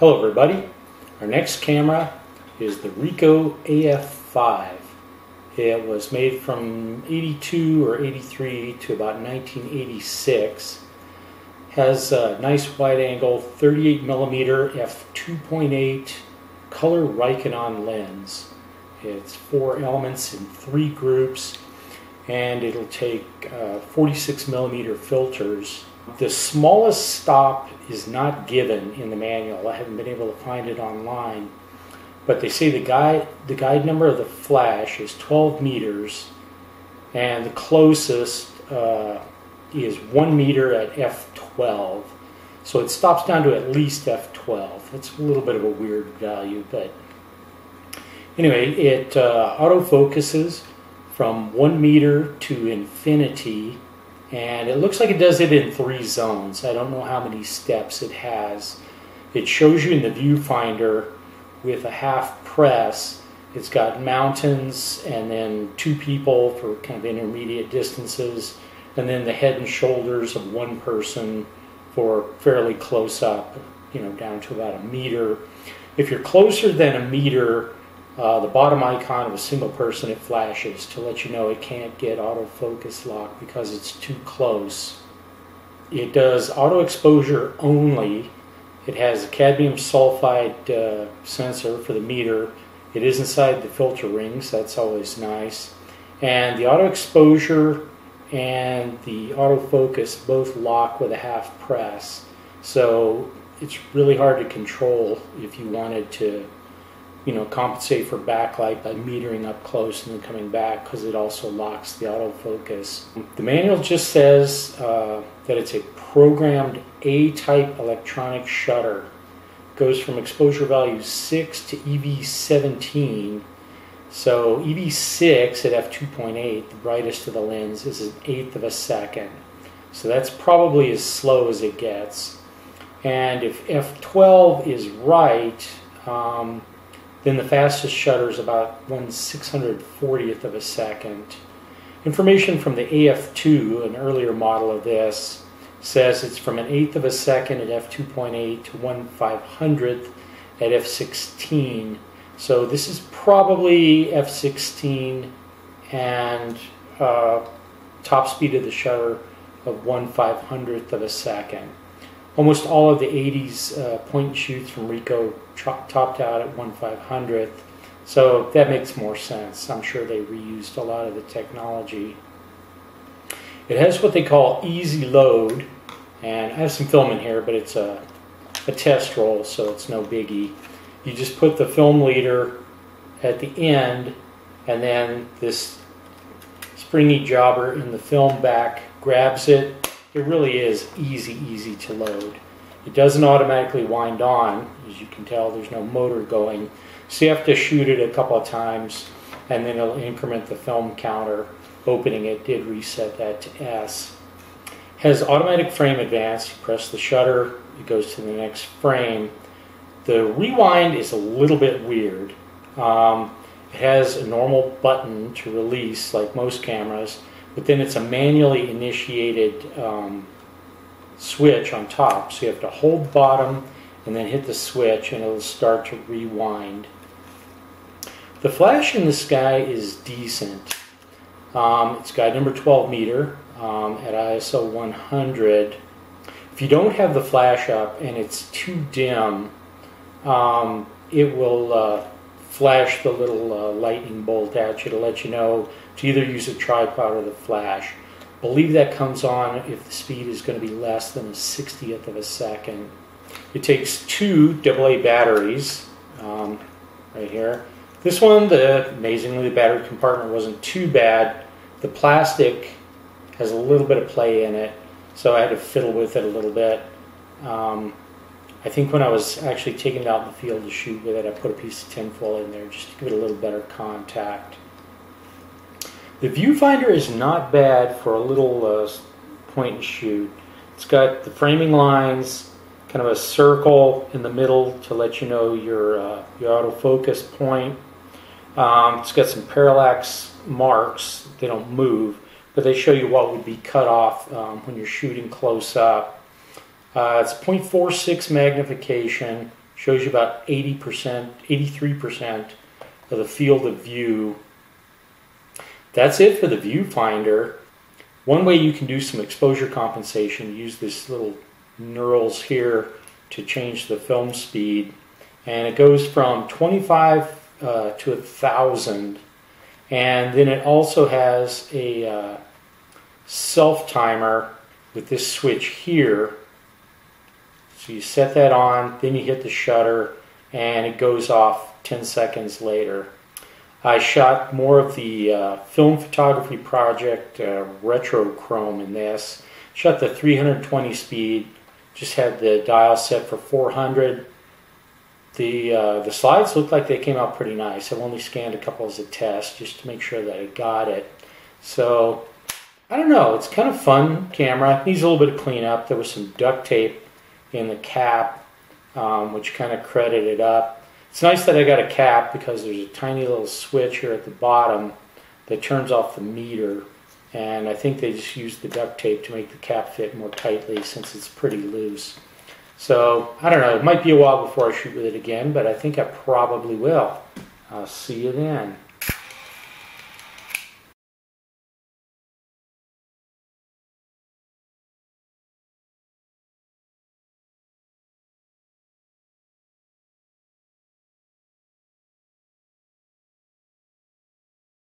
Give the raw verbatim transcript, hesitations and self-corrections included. Hello everybody, our next camera is the Ricoh A F five. It was made from eighty-two or eighty-three to about nineteen eighty-six. Has a nice wide angle thirty-eight millimeter f two point eight color Rikenon lens. It's four elements in three groups and it'll take uh, forty-six millimeter filters. The smallest stop is not given in the manual. I haven't been able to find it online, but they say the guide, the guide number of the flash is twelve meters and the closest uh, is one meter at f twelve. So it stops down to at least f twelve. It's a little bit of a weird value, but anyway, it uh, autofocuses from one meter to infinity. And it looks like it does it in three zones. I don't know how many steps it has. It shows you in the viewfinder with a half press. It's got mountains and then two people for kind of intermediate distances, and then the head and shoulders of one person for fairly close up, you know, down to about a meter. If you're closer than a meter, Uh, the bottom icon of a single person, it flashes to let you know it can't get autofocus locked because it's too close. It does auto exposure only. It has a cadmium sulfide uh, sensor for the meter. It is inside the filter rings, that's always nice. And the auto exposure and the autofocus both lock with a half press. So it's really hard to control if you wanted to, you know, compensate for backlight by metering up close and then coming back, because it also locks the autofocus. The manual just says uh, that it's a programmed A type electronic shutter. It goes from exposure value six to E V seventeen. So E V six at f two point eight, the brightest of the lens, is an eighth of a second. So that's probably as slow as it gets. And if f twelve is right, um, then the fastest shutter is about one six hundred fortieth of a second. Information from the A F two, an earlier model of this, says it's from an eighth of a second at f two point eight to one five hundredth at f sixteen. So this is probably f sixteen, and uh, top speed of the shutter of one five hundredth of a second. Almost all of the eighties uh, point shoots from Ricoh topped out at one five hundredth, so that makes more sense. I'm sure they reused a lot of the technology. It has what they call easy load, and I have some film in here, but it's a, a test roll, so it's no biggie. You just put the film leader at the end, and then this springy jobber in the film back grabs it. It really is easy, easy to load. It doesn't automatically wind on. As you can tell, there's no motor going. So you have to shoot it a couple of times, and then it'll increment the film counter. Opening it did reset that to S. Has automatic frame advance. You press the shutter, it goes to the next frame. The rewind is a little bit weird. Um, it has a normal button to release, like most cameras, but then it's a manually initiated um, switch on top, so you have to hold bottom and then hit the switch and it'll start to rewind. The flash in the sky is decent. Um, it's guide number twelve meter um, at I S O one hundred. If you don't have the flash up and it's too dim, um, it will uh, flash the little uh, lightning bolt at you to let you know to either use a tripod or the flash. I believe that comes on if the speed is going to be less than a sixtieth of a second. It takes two double A batteries um, right here. This one, the, amazingly, the battery compartment wasn't too bad. The plastic has a little bit of play in it, so I had to fiddle with it a little bit. Um, I think when I was actually taking it out in the field to shoot with it, I put a piece of tinfoil in there just to give it a little better contact. The viewfinder is not bad for a little uh, point and shoot. It's got the framing lines, kind of a circle in the middle to let you know your, uh, your autofocus point. Um, it's got some parallax marks. They don't move, but they show you what would be cut off um, when you're shooting close up. Uh, it's point four six magnification, shows you about eighty percent, eighty-three percent of the field of view. That's it for the viewfinder. One way you can do some exposure compensation, use this little knurls here to change the film speed, and it goes from twenty-five uh, to one thousand, and then it also has a uh, self timer with this switch here. So you set that on, then you hit the shutter, and it goes off ten seconds later. I shot more of the uh, film photography project uh, Retrochrome in this. Shot the three hundred twenty speed, just had the dial set for four hundred. The, uh, the slides looked like they came out pretty nice. I've only scanned a couple as a test just to make sure that I got it. So, I don't know, it's kind of fun camera. Needs a little bit of cleanup. There was some duct tape in the cap, um, which kind of credit it up. It's nice that I got a cap because there's a tiny little switch here at the bottom that turns off the meter, and I think they just used the duct tape to make the cap fit more tightly since it's pretty loose. So, I don't know, it might be a while before I shoot with it again, but I think I probably will. I'll see you then.